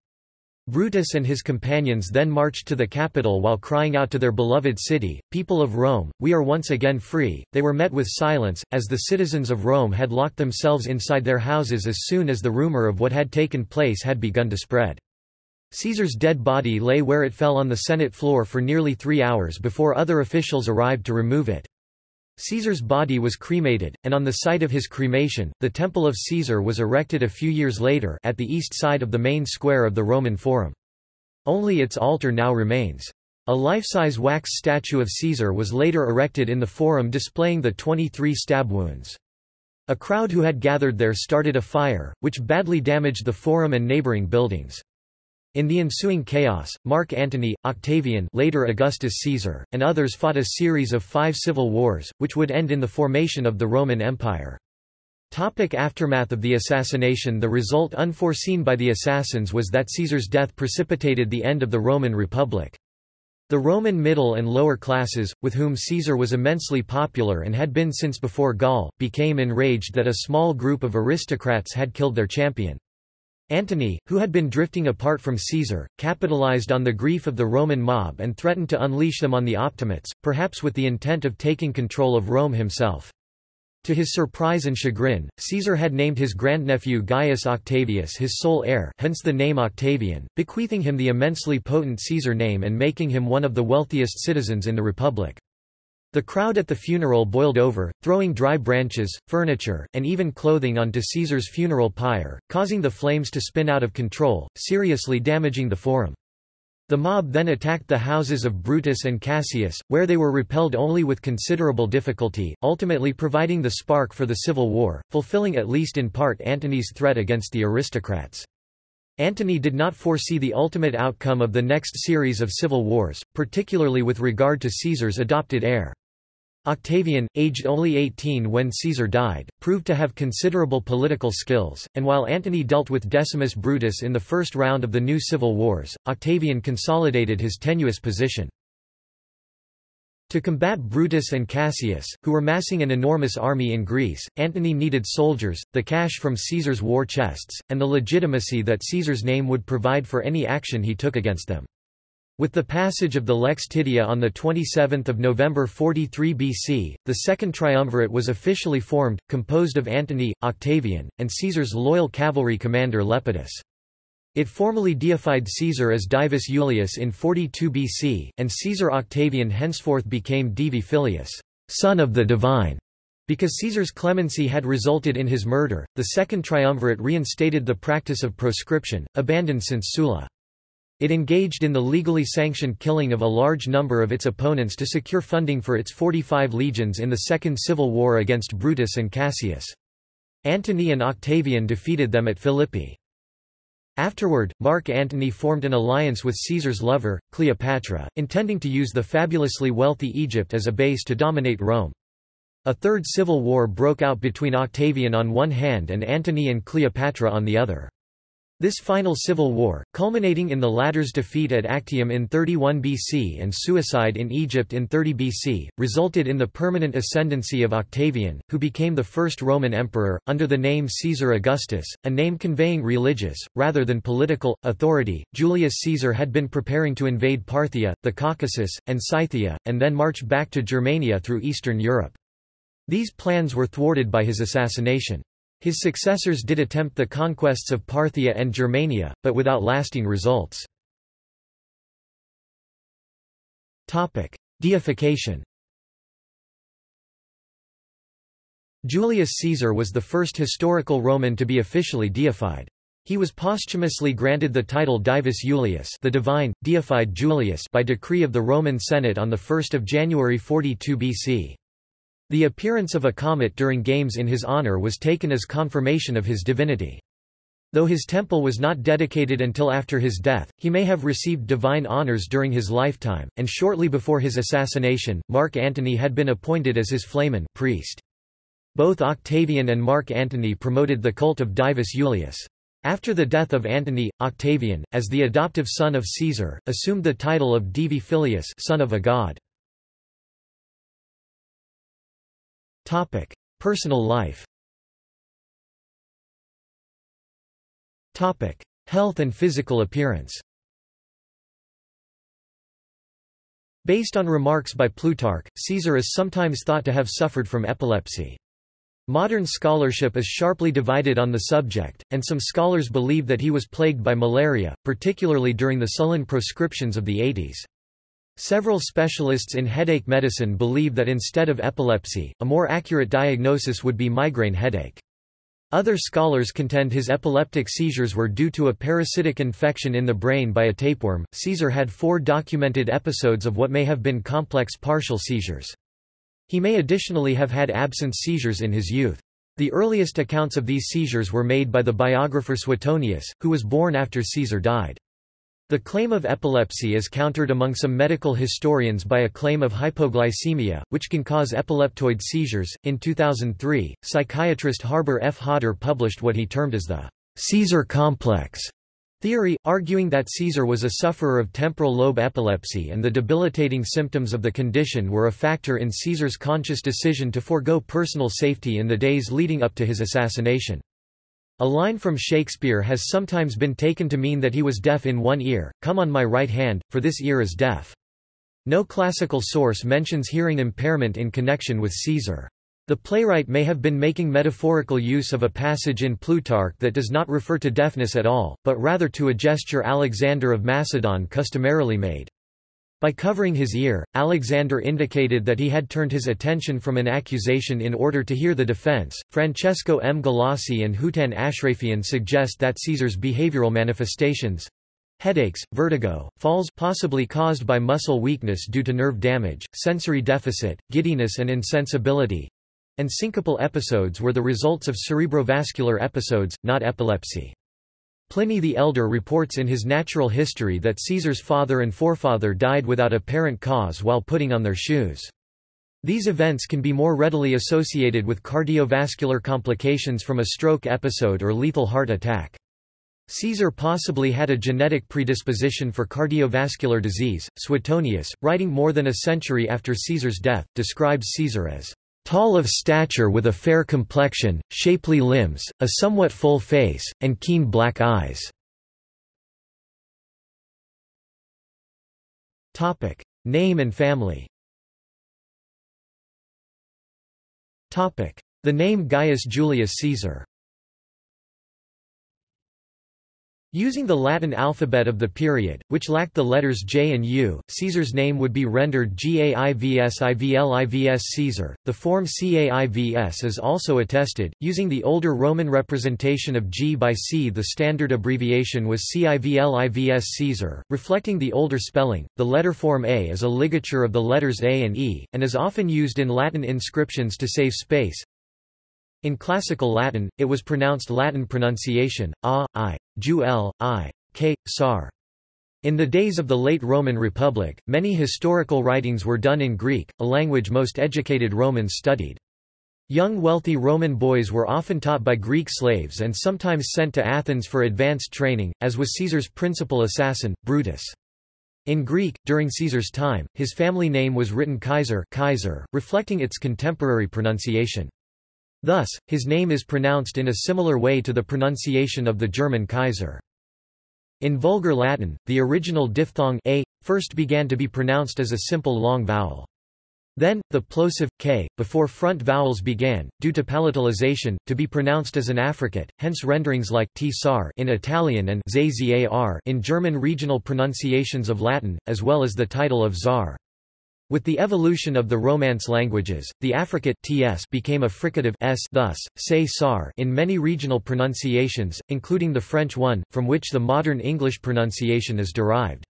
Brutus and his companions then marched to the capital while crying out to their beloved city, "People of Rome, we are once again free." They were met with silence, as the citizens of Rome had locked themselves inside their houses as soon as the rumor of what had taken place had begun to spread. Caesar's dead body lay where it fell on the Senate floor for nearly 3 hours before other officials arrived to remove it. Caesar's body was cremated, and on the site of his cremation, the Temple of Caesar was erected a few years later at the east side of the main square of the Roman Forum. Only its altar now remains. A life-size wax statue of Caesar was later erected in the Forum displaying the 23 stab wounds. A crowd who had gathered there started a fire, which badly damaged the Forum and neighboring buildings. In the ensuing chaos, Mark Antony, Octavian later Augustus Caesar, and others fought a series of 5 civil wars, which would end in the formation of the Roman Empire. Topic: aftermath of the assassination. The result unforeseen by the assassins was that Caesar's death precipitated the end of the Roman Republic. The Roman middle and lower classes, with whom Caesar was immensely popular and had been since before Gaul, became enraged that a small group of aristocrats had killed their champion. Antony, who had been drifting apart from Caesar, capitalized on the grief of the Roman mob and threatened to unleash them on the Optimates, perhaps with the intent of taking control of Rome himself. To his surprise and chagrin, Caesar had named his grandnephew Gaius Octavius his sole heir, hence the name Octavian, bequeathing him the immensely potent Caesar name and making him one of the wealthiest citizens in the Republic. The crowd at the funeral boiled over, throwing dry branches, furniture, and even clothing onto Caesar's funeral pyre, causing the flames to spin out of control, seriously damaging the Forum. The mob then attacked the houses of Brutus and Cassius, where they were repelled only with considerable difficulty, ultimately providing the spark for the civil war, fulfilling at least in part Antony's threat against the aristocrats. Antony did not foresee the ultimate outcome of the next series of civil wars, particularly with regard to Caesar's adopted heir. Octavian, aged only 18 when Caesar died, proved to have considerable political skills, and while Antony dealt with Decimus Brutus in the first round of the new civil wars, Octavian consolidated his tenuous position. To combat Brutus and Cassius, who were massing an enormous army in Greece, Antony needed soldiers, the cash from Caesar's war chests, and the legitimacy that Caesar's name would provide for any action he took against them. With the passage of the Lex Titia on 27 November 43 BC, the Second Triumvirate was officially formed, composed of Antony, Octavian, and Caesar's loyal cavalry commander Lepidus. It formally deified Caesar as Divus Iulius in 42 BC, and Caesar Octavian henceforth became Divi Filius, son of the divine. Because Caesar's clemency had resulted in his murder, the Second Triumvirate reinstated the practice of proscription, abandoned since Sulla. It engaged in the legally sanctioned killing of a large number of its opponents to secure funding for its 45 legions in the Second Civil War against Brutus and Cassius. Antony and Octavian defeated them at Philippi. Afterward, Mark Antony formed an alliance with Caesar's lover, Cleopatra, intending to use the fabulously wealthy Egypt as a base to dominate Rome. A third civil war broke out between Octavian on one hand and Antony and Cleopatra on the other. This final civil war, culminating in the latter's defeat at Actium in 31 BC and suicide in Egypt in 30 BC, resulted in the permanent ascendancy of Octavian, who became the first Roman emperor, under the name Caesar Augustus, a name conveying religious, rather than political, authority. Julius Caesar had been preparing to invade Parthia, the Caucasus, and Scythia, and then march back to Germania through Eastern Europe. These plans were thwarted by his assassination. His successors did attempt the conquests of Parthia and Germania, but without lasting results. Deification. Julius Caesar was the first historical Roman to be officially deified. He was posthumously granted the title Divus Iulius, the divine, deified Julius, by decree of the Roman Senate on 1 January 42 BC. The appearance of a comet during games in his honor was taken as confirmation of his divinity. Though his temple was not dedicated until after his death, he may have received divine honors during his lifetime, and shortly before his assassination, Mark Antony had been appointed as his flamen priest. Both Octavian and Mark Antony promoted the cult of Divus Iulius. After the death of Antony, Octavian, as the adoptive son of Caesar, assumed the title of Divi Filius, son of a god. Topic: personal life. Topic: health and physical appearance. Based on remarks by Plutarch, Caesar is sometimes thought to have suffered from epilepsy. Modern scholarship is sharply divided on the subject, and some scholars believe that he was plagued by malaria, particularly during the Sullan proscriptions of the 80s. Several specialists in headache medicine believe that instead of epilepsy, a more accurate diagnosis would be migraine headache. Other scholars contend his epileptic seizures were due to a parasitic infection in the brain by a tapeworm. Caesar had 4 documented episodes of what may have been complex partial seizures. He may additionally have had absence seizures in his youth. The earliest accounts of these seizures were made by the biographer Suetonius, who was born after Caesar died. The claim of epilepsy is countered among some medical historians by a claim of hypoglycemia, which can cause epileptoid seizures. In 2003, psychiatrist Harbour F. Hodder published what he termed as the Caesar complex theory, arguing that Caesar was a sufferer of temporal lobe epilepsy and the debilitating symptoms of the condition were a factor in Caesar's conscious decision to forego personal safety in the days leading up to his assassination. A line from Shakespeare has sometimes been taken to mean that he was deaf in one ear, "Come on my right hand, for this ear is deaf." No classical source mentions hearing impairment in connection with Caesar. The playwright may have been making metaphorical use of a passage in Plutarch that does not refer to deafness at all, but rather to a gesture Alexander of Macedon customarily made. By covering his ear, Alexander indicated that he had turned his attention from an accusation in order to hear the defense. Francesco M. Galassi and Hutan Ashrafian suggest that Caesar's behavioral manifestations, headaches, vertigo, falls possibly caused by muscle weakness due to nerve damage, sensory deficit, giddiness and insensibility, and syncopal episodes were the results of cerebrovascular episodes, not epilepsy. Pliny the Elder reports in his Natural History that Caesar's father and forefather died without apparent cause while putting on their shoes. These events can be more readily associated with cardiovascular complications from a stroke episode or lethal heart attack. Caesar possibly had a genetic predisposition for cardiovascular disease. Suetonius, writing more than a century after Caesar's death, describes Caesar as tall of stature with a fair complexion, shapely limbs, a somewhat full face, and keen black eyes. Topic: Name and family. Topic: The name Gaius Julius Caesar. Using the Latin alphabet of the period, which lacked the letters J and U, Caesar's name would be rendered Gaivsivlivs Caesar. The form Caivs is also attested. Using the older Roman representation of G by C, the standard abbreviation was Civlivs Caesar, reflecting the older spelling. The letter form A is a ligature of the letters A and E, and is often used in Latin inscriptions to save space. In Classical Latin, it was pronounced Latin pronunciation, a, I, jul, I, k, sar. In the days of the late Roman Republic, many historical writings were done in Greek, a language most educated Romans studied. Young wealthy Roman boys were often taught by Greek slaves and sometimes sent to Athens for advanced training, as was Caesar's principal assassin, Brutus. In Greek, during Caesar's time, his family name was written Kaiser, reflecting its contemporary pronunciation. Thus, his name is pronounced in a similar way to the pronunciation of the German Kaiser. In Vulgar Latin, the original diphthong a first began to be pronounced as a simple long vowel. Then, the plosive k, before front vowels began, due to palatalization, to be pronounced as an affricate, hence renderings like tsar in Italian and zar in German regional pronunciations of Latin, as well as the title of czar. With the evolution of the Romance languages, the affricate ts became a fricative s, thus, say-sar in many regional pronunciations, including the French one, from which the modern English pronunciation is derived.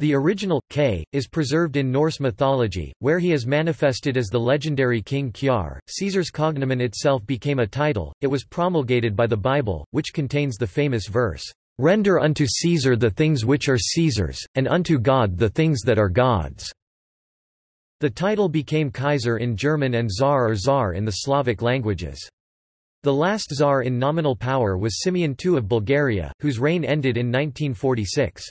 The original k is preserved in Norse mythology, where he is manifested as the legendary King Kiar. Caesar's cognomen itself became a title. It was promulgated by the Bible, which contains the famous verse, "Render unto Caesar the things which are Caesar's, and unto God the things that are God's." The title became Kaiser in German and Tsar or Tsar in the Slavic languages. The last Tsar in nominal power was Simeon II of Bulgaria, whose reign ended in 1946.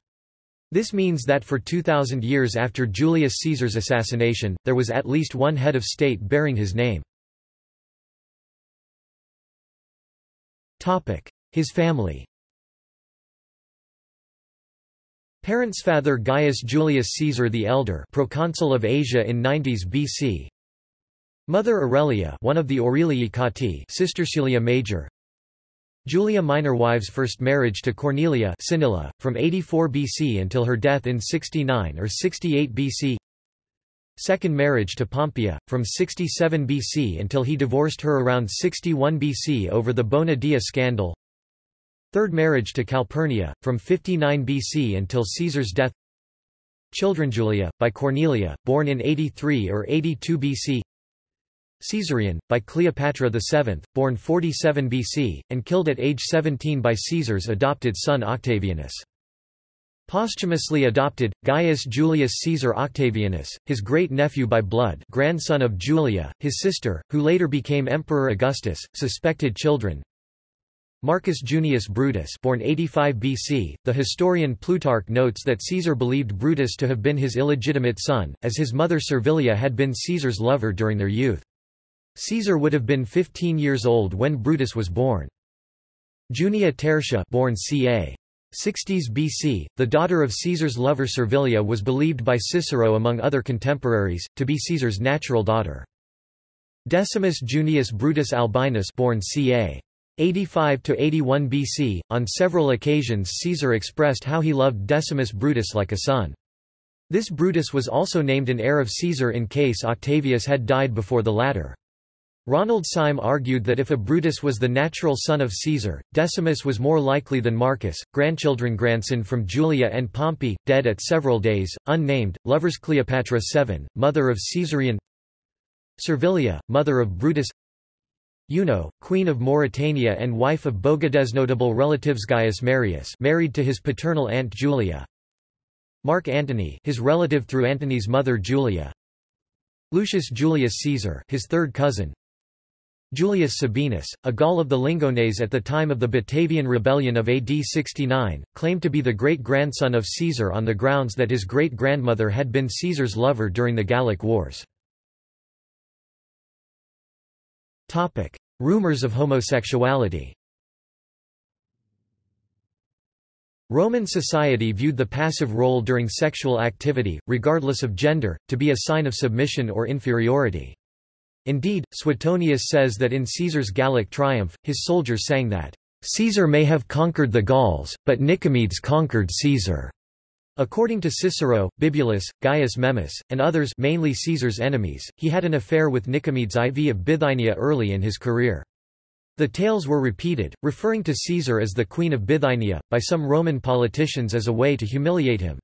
This means that for 2,000 years after Julius Caesar's assassination, there was at least one head of state bearing his name. His family. Parents' father Gaius Julius Caesar the Elder, proconsul of Asia in 90s BC. Mother Aurelia, one of the Aurelii Cati, sister Julia Major. Julia Minor, wives' first marriage to Cornelia Cinilla, from 84 BC until her death in 69 or 68 BC. Second marriage to Pompeia, from 67 BC until he divorced her around 61 BC over the Bona Dea scandal. Third marriage to Calpurnia, from 59 BC until Caesar's death. Children: Julia, by Cornelia, born in 83 or 82 BC. Caesarion, by Cleopatra VII, born 47 BC, and killed at age 17 by Caesar's adopted son Octavianus. Posthumously adopted, Gaius Julius Caesar Octavianus, his great-nephew by blood, grandson of Julia, his sister, who later became Emperor Augustus. Suspected children: Marcus Junius Brutus, born 85 BC. The historian Plutarch notes that Caesar believed Brutus to have been his illegitimate son, as his mother Servilia had been Caesar's lover during their youth. Caesar would have been 15 years old when Brutus was born. Junia Tertia, born ca. 60s BC, the daughter of Caesar's lover Servilia, was believed by Cicero among other contemporaries to be Caesar's natural daughter. Decimus Junius Brutus Albinus, born ca. 85 to 81 BC. On several occasions Caesar expressed how he loved Decimus Brutus like a son. This Brutus was also named an heir of Caesar in case Octavius had died before the latter. Ronald Syme argued that if a Brutus was the natural son of Caesar, Decimus was more likely than Marcus. Grandchildren: grandson from Julia and Pompey, dead at several days, unnamed, lovers Cleopatra VII, mother of Caesarion. Servilia, mother of Brutus. Juno, queen of Mauritania and wife of Bogedesnotable. Notable relatives: Gaius Marius, married to his paternal aunt Julia. Mark Antony, his relative through Antony's mother Julia. Lucius Julius Caesar, his third cousin. Julius Sabinus, a Gaul of the Lingones at the time of the Batavian rebellion of AD 69, claimed to be the great-grandson of Caesar on the grounds that his great-grandmother had been Caesar's lover during the Gallic Wars. Topic: Rumors of homosexuality. Roman society viewed the passive role during sexual activity, regardless of gender, to be a sign of submission or inferiority. Indeed, Suetonius says that in Caesar's Gallic triumph, his soldiers sang that Caesar may have conquered the Gauls, but Nicomedes conquered Caesar. According to Cicero, Bibulus, Gaius Memus, and others, mainly Caesar's enemies, he had an affair with Nicomedes IV of Bithynia early in his career. The tales were repeated, referring to Caesar as the Queen of Bithynia, by some Roman politicians as a way to humiliate him.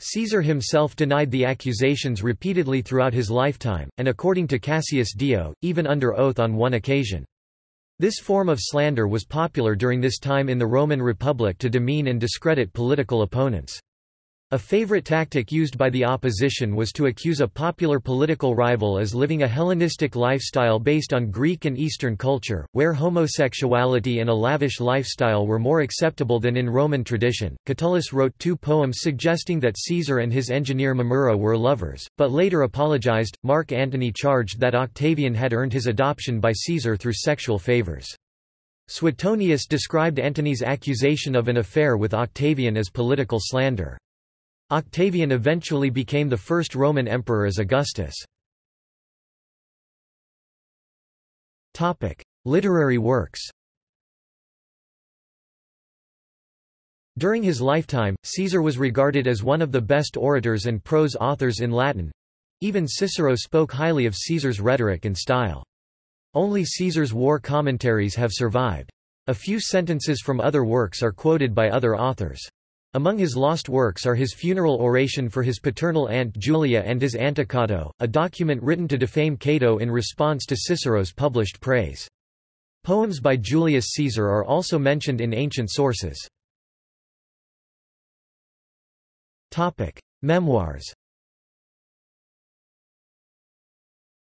Caesar himself denied the accusations repeatedly throughout his lifetime, and according to Cassius Dio, even under oath on one occasion. This form of slander was popular during this time in the Roman Republic to demean and discredit political opponents. A favorite tactic used by the opposition was to accuse a popular political rival as living a Hellenistic lifestyle based on Greek and Eastern culture, where homosexuality and a lavish lifestyle were more acceptable than in Roman tradition. Catullus wrote two poems suggesting that Caesar and his engineer Mamurra were lovers, but later apologized. Mark Antony charged that Octavian had earned his adoption by Caesar through sexual favors. Suetonius described Antony's accusation of an affair with Octavian as political slander. Octavian eventually became the first Roman emperor as Augustus. Literary works. During his lifetime, Caesar was regarded as one of the best orators and prose authors in Latin. Even Cicero spoke highly of Caesar's rhetoric and style. Only Caesar's war commentaries have survived. A few sentences from other works are quoted by other authors. Among his lost works are his funeral oration for his paternal aunt Julia and his Anticato, a document written to defame Cato in response to Cicero's published praise. Poems by Julius Caesar are also mentioned in ancient sources. Memoirs.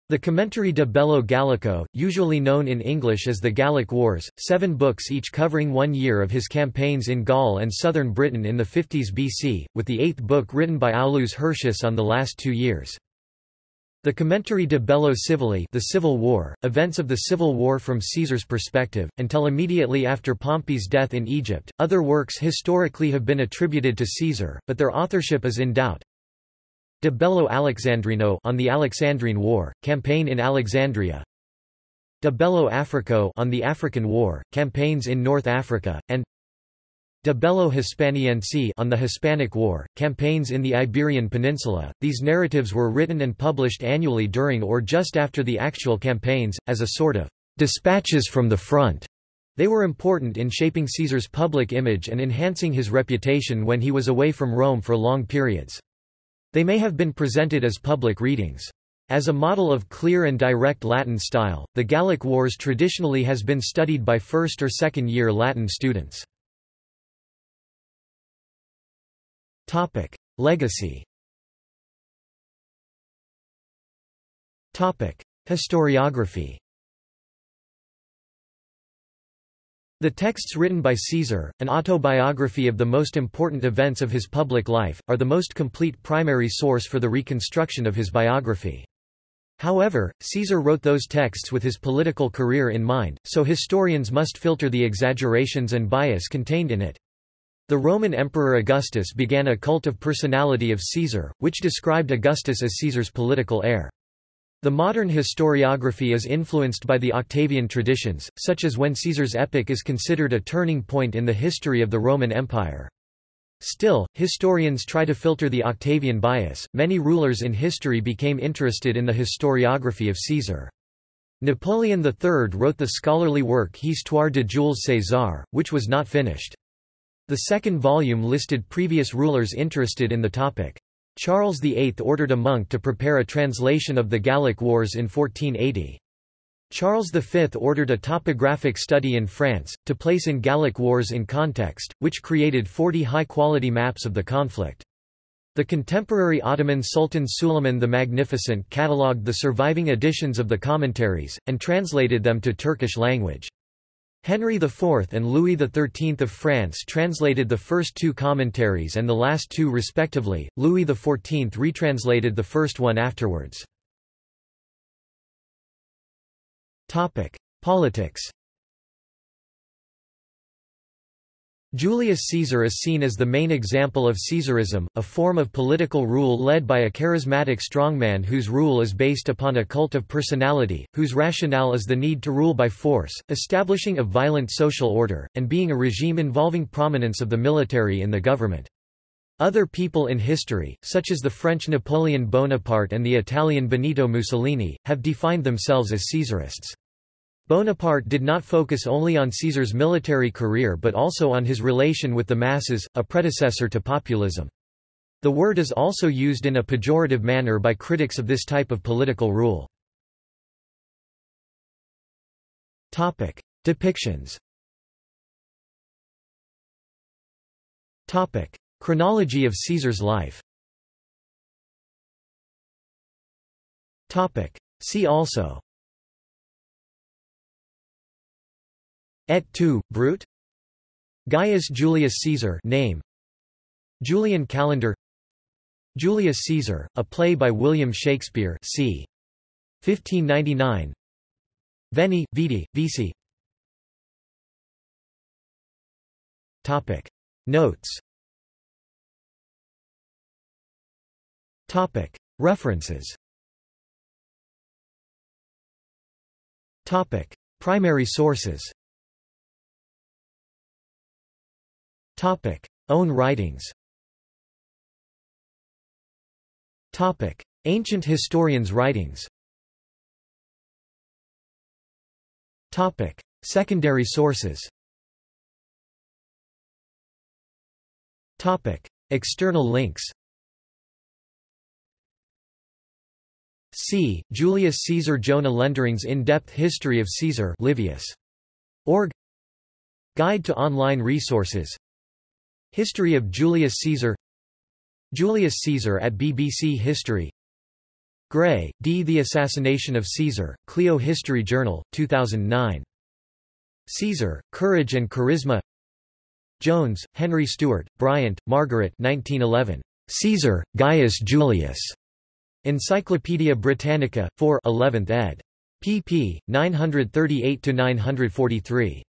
The Commentary de Bello Gallico, usually known in English as the Gallic Wars, 7 books each covering 1 year of his campaigns in Gaul and southern Britain in the 50s BC, with the 8th book written by Aulus Hirtius on the last 2 years. The Commentary de Bello Civili, The Civil War, Events of the Civil War from Caesar's Perspective, until immediately after Pompey's death in Egypt. Other works historically have been attributed to Caesar, but their authorship is in doubt. De Bello Alexandrino, On the Alexandrine War, Campaign in Alexandria. De Bello Africo, On the African War, Campaigns in North Africa, and De Bello Hispaniense, On the Hispanic War, Campaigns in the Iberian Peninsula. These narratives were written and published annually during or just after the actual campaigns, as a sort of dispatches from the front. They were important in shaping Caesar's public image and enhancing his reputation when he was away from Rome for long periods. They may have been presented as public readings. As a model of clear and direct Latin style, the Gallic Wars traditionally has been studied by first- or second-year Latin students. Topic: Legacy. Topic: Historiography. The texts written by Caesar, an autobiography of the most important events of his public life, are the most complete primary source for the reconstruction of his biography. However, Caesar wrote those texts with his political career in mind, so historians must filter the exaggerations and bias contained in it. The Roman Emperor Augustus began a cult of personality of Caesar, which described Augustus as Caesar's political heir. The modern historiography is influenced by the Octavian traditions, such as when Caesar's epic is considered a turning point in the history of the Roman Empire. Still, historians try to filter the Octavian bias. Many rulers in history became interested in the historiography of Caesar. Napoleon III wrote the scholarly work Histoire de Jules César, which was not finished. The second volume listed previous rulers interested in the topic. Charles VIII ordered a monk to prepare a translation of the Gallic Wars in 1480. Charles V ordered a topographic study in France, to place in Gallic Wars in context, which created 40 high-quality maps of the conflict. The contemporary Ottoman Sultan Suleiman the Magnificent catalogued the surviving editions of the commentaries, and translated them to Turkish language. Henry IV and Louis XIII of France translated the first two commentaries and the last two respectively. Louis XIV retranslated the first one afterwards. Topic: Politics. Julius Caesar is seen as the main example of Caesarism, a form of political rule led by a charismatic strongman whose rule is based upon a cult of personality, whose rationale is the need to rule by force, establishing a violent social order, and being a regime involving prominence of the military in the government. Other people in history, such as the French Napoleon Bonaparte and the Italian Benito Mussolini, have defined themselves as Caesarists. Bonaparte did not focus only on Caesar's military career but also on his relation with the masses, a predecessor to populism. The word is also used in a pejorative manner by critics of this type of political rule. Topic: Depictions. Topic: Chronology of Caesar's life. Topic: See also. Et tu, Brute? Gaius Julius Caesar name. Julian Calendar. Julius Caesar, a play by William Shakespeare, c. 1599. Veni, Vidi, Vici. Topic: Notes. Topic: References. Topic: Primary sources. Topic: Own writings. Topic: Ancient historians' writings. Topic: Secondary sources. Topic: External links. C. Julius Caesar. Jonah Lendering's In-Depth History of Caesar. Livius.org. Guide to online resources. History of Julius Caesar. Julius Caesar at BBC History. Gray, D. The Assassination of Caesar, Clio History Journal, 2009. Caesar, Courage and Charisma. Jones, Henry Stewart, Bryant, Margaret 1911. Caesar, Gaius Julius. Encyclopædia Britannica, 4 11th ed. pp. 938–943.